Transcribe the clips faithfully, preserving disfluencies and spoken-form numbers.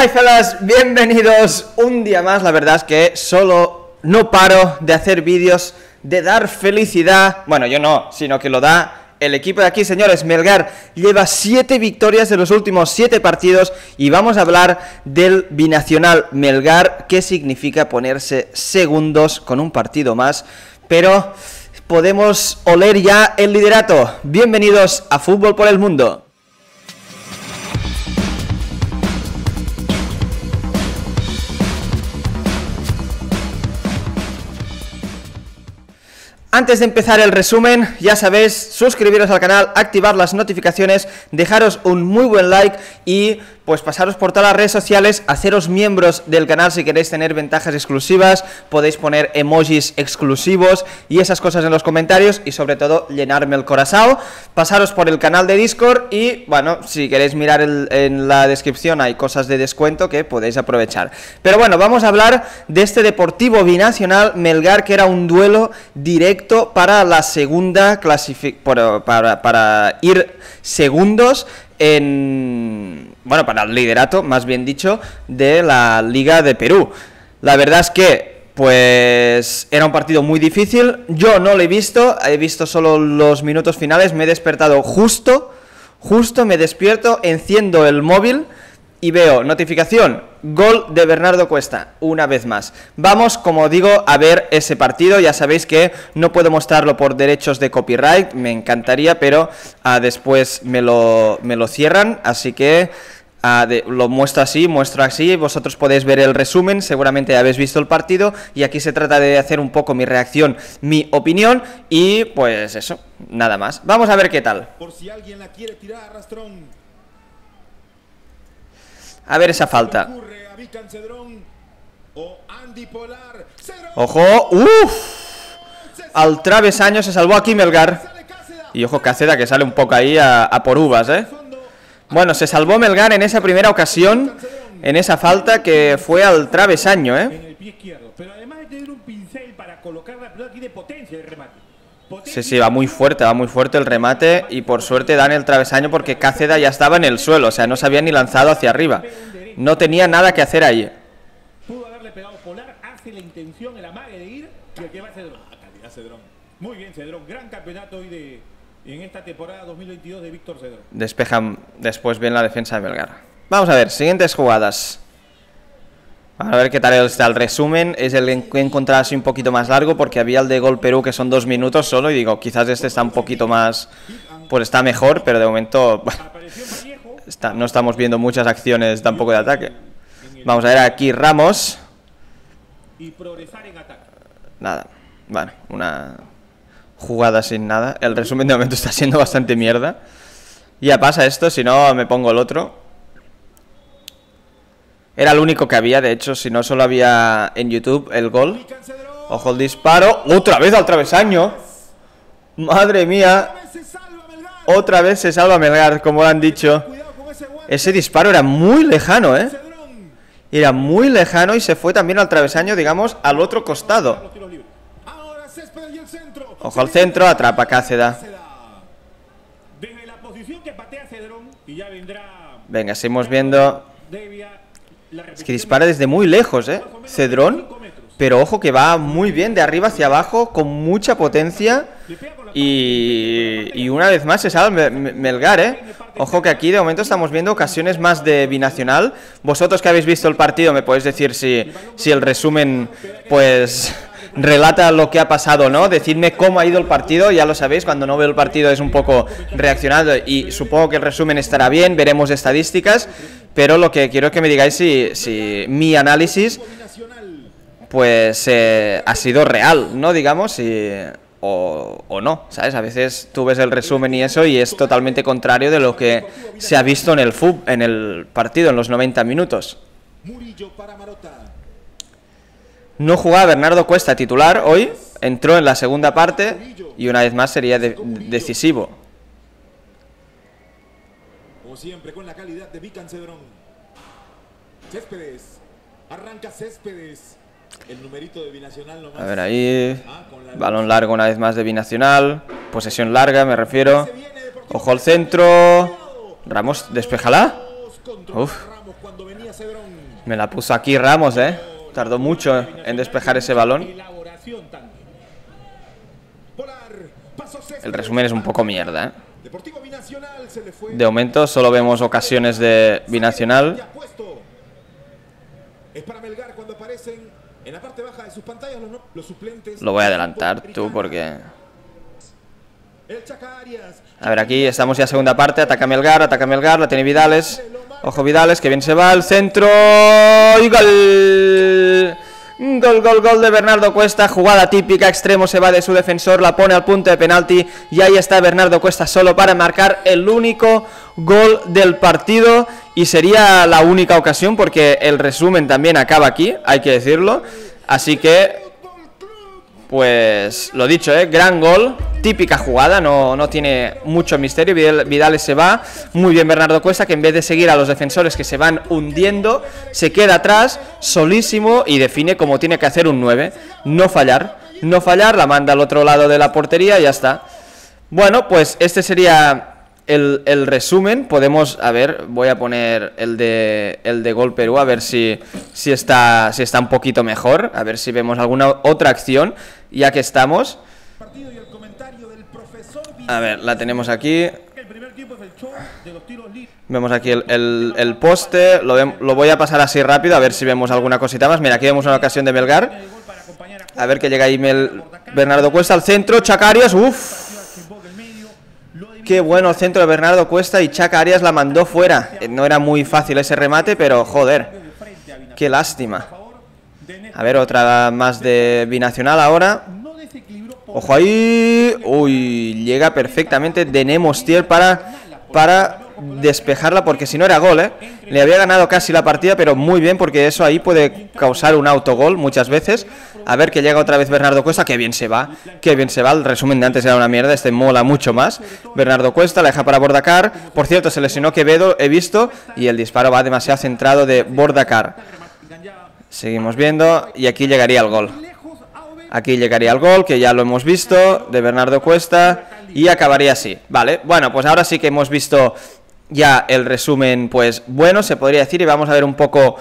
Jaizalas, bienvenidos un día más. La verdad es que solo no paro de hacer vídeos, de dar felicidad. Bueno, yo no, sino que lo da el equipo de aquí, señores. Melgar lleva siete victorias de los últimos siete partidos y vamos a hablar del Binacional Melgar, que significa ponerse segundos con un partido más, pero podemos oler ya el liderato. Bienvenidos a Fútbol por el Mundo. Antes de empezar el resumen, ya sabéis, suscribiros al canal, activar las notificaciones, dejaros un muy buen like y pues pasaros por todas las redes sociales, haceros miembros del canal si queréis tener ventajas exclusivas, podéis poner emojis exclusivos y esas cosas en los comentarios y sobre todo llenarme el corazón. Pasaros por el canal de Discord y bueno, si queréis mirar el, en la descripción hay cosas de descuento que podéis aprovechar. Pero bueno, vamos a hablar de este Deportivo Binacional Melgar, que era un duelo directo para la segunda clasificación, para, para, para ir segundos en, bueno, para el liderato, más bien dicho, de la Liga de Perú. La verdad es que, pues, era un partido muy difícil. Yo no lo he visto, he visto solo los minutos finales. Me he despertado justo, justo me despierto, enciendo el móvil y veo notificación, gol de Bernardo Cuesta, una vez más. Vamos, como digo, a ver ese partido. Ya sabéis que no puedo mostrarlo por derechos de copyright, me encantaría, pero ah, después me lo, me lo cierran, así que ah, de, lo muestro así, muestro así, vosotros podéis ver el resumen, seguramente habéis visto el partido, y aquí se trata de hacer un poco mi reacción, mi opinión, y pues eso, nada más. Vamos a ver qué tal. Por si alguien la quiere tirar, arrastrón. A ver esa falta. Ojo, uff. Al travesaño se salvó aquí Melgar. Y ojo Cáceda, que sale un poco ahí a, a por uvas, eh. Bueno, se salvó Melgar en esa primera ocasión, en esa falta que fue al travesaño, eh. Sí, sí, va muy fuerte, va muy fuerte el remate y por suerte dan el travesaño porque Cáceda ya estaba en el suelo, o sea, no se había ni lanzado hacia arriba. No tenía nada que hacer ahí. Pudo haberle pegado Polar, hace la intención, el amague de ir y el que va a Cedrón. Ah, calidad Cedrón. Muy bien Cedrón, gran campeonato hoy de, en esta temporada dos mil veintidós de Víctor Cedrón. Despejan después bien la defensa de Belgarra. Vamos a ver, siguientes jugadas. A ver qué tal está el resumen. Es el que he encontrado así un poquito más largo porque había el de Gol Perú que son dos minutos solo y digo, quizás este está un poquito más, pues está mejor, pero de momento bueno, está, no estamos viendo muchas acciones tampoco de ataque. Vamos a ver aquí Ramos. Nada, bueno, una jugada sin nada. El resumen de momento está siendo bastante mierda. Ya pasa esto, si no me pongo el otro. Era el único que había, de hecho, si no solo había en YouTube el gol. Ojo el disparo. ¡Otra vez al travesaño! ¡Madre mía! Otra vez se salva Melgar, como lo han dicho. Ese disparo era muy lejano, ¿eh? Era muy lejano y se fue también al travesaño, digamos, al otro costado. Ojo al centro, atrapa Cáceda. Venga, seguimos viendo. Es que dispara desde muy lejos, eh Cedrón, pero ojo que va muy bien de arriba hacia abajo, con mucha potencia. Y, y una vez más se salva Melgar, eh ojo que aquí de momento estamos viendo ocasiones más de Binacional. Vosotros que habéis visto el partido me podéis decir si, si el resumen pues relata lo que ha pasado, ¿no? Decidme cómo ha ido el partido, ya lo sabéis, cuando no veo el partido es un poco reaccionado y supongo que el resumen estará bien, veremos estadísticas, pero lo que quiero es que me digáis si, si mi análisis pues eh, ha sido real, ¿no? Digamos, si, o, o no, ¿sabes? A veces tú ves el resumen y eso y es totalmente contrario de lo que se ha visto en el, fútbol, en el partido, en los noventa minutos. No jugaba Bernardo Cuesta titular hoy, entró en la segunda parte y una vez más sería de decisivo. Como siempre con la calidad de Víctor Cedrón. Céspedes, arranca Céspedes. El numerito de Binacional nomás. A ver ahí, balón largo una vez más de Binacional, posesión larga me refiero. Ojo al centro, Ramos, despéjala. Uf. Me la puso aquí Ramos, ¿eh? Tardó mucho en despejar ese balón. El resumen es un poco mierda, ¿eh? De momento solo vemos ocasiones de Binacional. Lo voy a adelantar tú porque... A ver, aquí estamos ya segunda parte. Ataca Melgar, ataca Melgar, la tiene Vidales. Ojo Vidales, que bien se va al centro. ¡Y gol! Gol, gol, gol de Bernardo Cuesta. Jugada típica, extremo se va de su defensor, la pone al punto de penalti y ahí está Bernardo Cuesta solo para marcar el único gol del partido. Y sería la única ocasión porque el resumen también acaba aquí, hay que decirlo. Así que, pues lo dicho, ¿eh? Gran gol, típica jugada, no, no tiene mucho misterio. Vidales se va, muy bien Bernardo Cuesta, que en vez de seguir a los defensores que se van hundiendo, se queda atrás, solísimo, y define como tiene que hacer un nueve. No fallar, no fallar, la manda al otro lado de la portería y ya está. Bueno, pues este sería el, el resumen. Podemos, a ver, voy a poner el de, el de Gol Perú, a ver si, si, está, si está un poquito mejor, a ver si vemos alguna otra acción. Ya que estamos, a ver, la tenemos aquí. Vemos aquí el, el, el poste. Lo, ve, lo voy a pasar así rápido, a ver si vemos alguna cosita más. Mira, aquí vemos una ocasión de Melgar. A ver que llega ahí Mel, Bernardo Cuesta al centro, Chacarias. Uff, qué bueno el centro de Bernardo Cuesta. Y Chacarias la mandó fuera. No era muy fácil ese remate, pero joder, qué lástima. A ver, otra más de Binacional ahora. Ojo ahí. Uy, llega perfectamente Denemos para, para despejarla, porque si no era gol, ¿eh? Le había ganado casi la partida, pero muy bien, porque eso ahí puede causar un autogol muchas veces. A ver que llega otra vez Bernardo Cuesta. Qué bien se va, qué bien se va. El resumen de antes era una mierda, este mola mucho más. Bernardo Cuesta la deja para Bordacahar. Por cierto, se lesionó Quevedo, he visto, y el disparo va demasiado centrado de Bordacahar. Seguimos viendo y aquí llegaría el gol. Aquí llegaría el gol, que ya lo hemos visto, de Bernardo Cuesta, y acabaría así. Vale, bueno, pues ahora sí que hemos visto ya el resumen, pues bueno, se podría decir, y vamos a ver un poco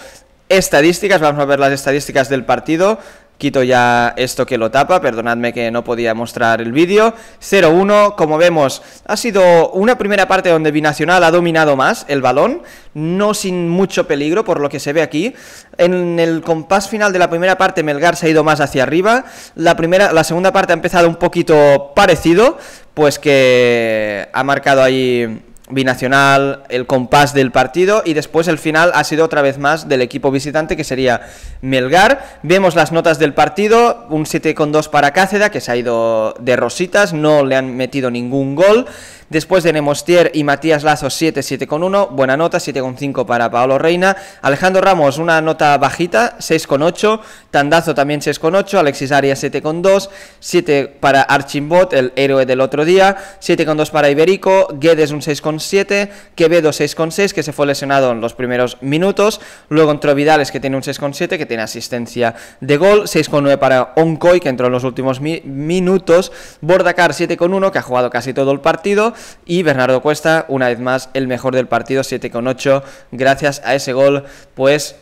estadísticas, vamos a ver las estadísticas del partido. Quito ya esto que lo tapa, perdonadme que no podía mostrar el vídeo. Cero uno, como vemos, ha sido una primera parte donde Binacional ha dominado más el balón, no sin mucho peligro por lo que se ve aquí. En el compás final de la primera parte Melgar se ha ido más hacia arriba. La, primera, la segunda parte ha empezado un poquito parecido, pues que ha marcado ahí Binacional el compás del partido, y después el final ha sido otra vez más del equipo visitante, que sería Melgar. Vemos las notas del partido, un siete coma dos para Cáceda, que se ha ido de rositas, no le han metido ningún gol. Después de Nemostier y Matías Lazo, siete, siete coma uno, buena nota, siete coma cinco para Paolo Reina. Alejandro Ramos, una nota bajita, seis coma ocho, Tandazo también seis coma ocho, Alexis Arias siete coma dos, siete para Archimbot, el héroe del otro día, siete coma dos para Iberico, Guedes un seis coma siete, Quevedo seis coma seis, que se fue lesionado en los primeros minutos, luego entró Vidales, que tiene un seis coma siete, que tiene asistencia de gol, seis coma nueve para Oncoy, que entró en los últimos mi minutos, Bordacahar siete coma uno, que ha jugado casi todo el partido, y Bernardo Cuesta, una vez más, el mejor del partido, siete coma ocho, gracias a ese gol, pues,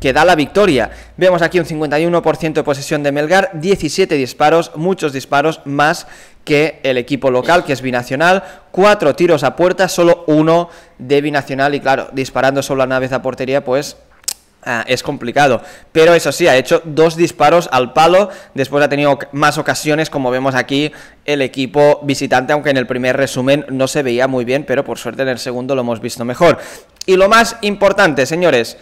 que da la victoria. Vemos aquí un cincuenta y uno por ciento de posesión de Melgar, diecisiete disparos, muchos disparos más que el equipo local, que es Binacional, cuatro tiros a puerta, solo uno de Binacional, y claro, disparando solo una vez a portería, pues... Ah, es complicado, pero eso sí, ha hecho dos disparos al palo, después ha tenido más ocasiones, como vemos aquí, el equipo visitante, aunque en el primer resumen no se veía muy bien, pero por suerte en el segundo lo hemos visto mejor. Y lo más importante, señores,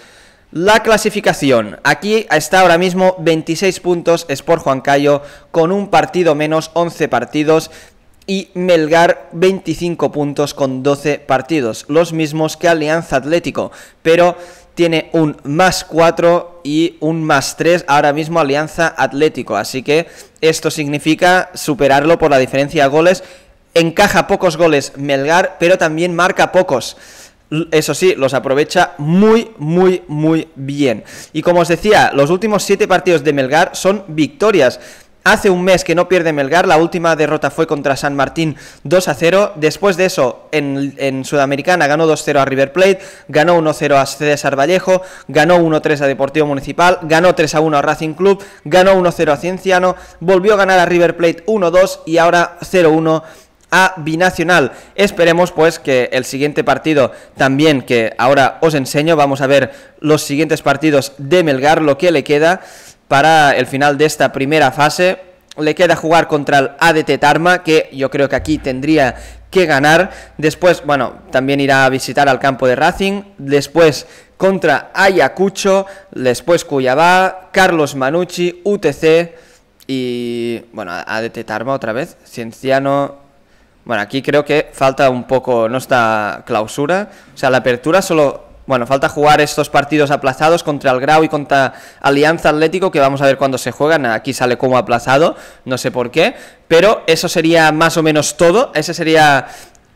la clasificación. Aquí está ahora mismo veintiséis puntos Sport Huancayo, con un partido menos, once partidos, y Melgar veinticinco puntos con doce partidos, los mismos que Alianza Atlético, pero... tiene un más cuatro y un más tres ahora mismo Alianza Atlético. Así que esto significa superarlo por la diferencia de goles. Encaja pocos goles Melgar, pero también marca pocos. Eso sí, los aprovecha muy, muy, muy bien. Y como os decía, los últimos siete partidos de Melgar son victorias. Hace un mes que no pierde Melgar, la última derrota fue contra San Martín dos a cero, después de eso en, en Sudamericana ganó dos cero a River Plate, ganó uno cero a César Vallejo, ganó uno tres a Deportivo Municipal, ganó tres a uno a Racing Club, ganó uno cero a Cienciano, volvió a ganar a River Plate uno dos y ahora cero uno a Binacional. Esperemos pues que el siguiente partido también, que ahora os enseño, vamos a ver los siguientes partidos de Melgar, lo que le queda para el final de esta primera fase. Le queda jugar contra el A D T Tarma, que yo creo que aquí tendría que ganar. Después, bueno, también irá a visitar al campo de Racing, después contra Ayacucho, después Cuyabá, Carlos Manucci, U T C y, bueno, A D T Tarma otra vez, Cienciano. Bueno, aquí creo que falta un poco, no está clausura, o sea, la apertura solo, bueno, falta jugar estos partidos aplazados contra el Grau y contra Alianza Atlético, que vamos a ver cuándo se juegan, aquí sale como aplazado, no sé por qué, pero eso sería más o menos todo, ese sería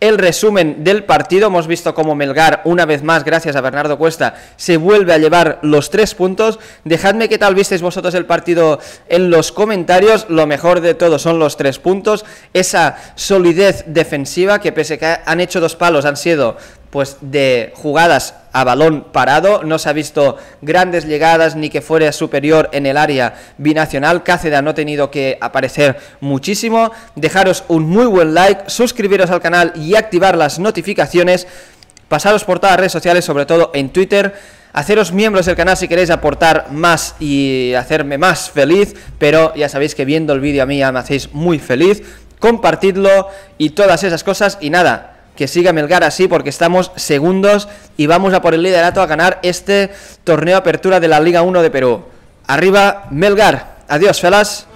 el resumen del partido. Hemos visto cómo Melgar, una vez más, gracias a Bernardo Cuesta, se vuelve a llevar los tres puntos. Dejadme qué tal visteis vosotros el partido en los comentarios. Lo mejor de todo son los tres puntos, esa solidez defensiva que pese que han hecho dos palos, han sido pues de jugadas a balón parado, no se ha visto grandes llegadas ni que fuera superior en el área Binacional. Cáceda no ha tenido que aparecer muchísimo. Dejaros un muy buen like, suscribiros al canal y activar las notificaciones, pasaros por todas las redes sociales, sobre todo en Twitter, haceros miembros del canal si queréis aportar más y hacerme más feliz, pero ya sabéis que viendo el vídeo a mí ya me hacéis muy feliz, compartidlo y todas esas cosas, y nada, que siga Melgar así porque estamos segundos y vamos a por el liderato a ganar este torneo apertura de la Liga uno de Perú. Arriba Melgar, adiós felas.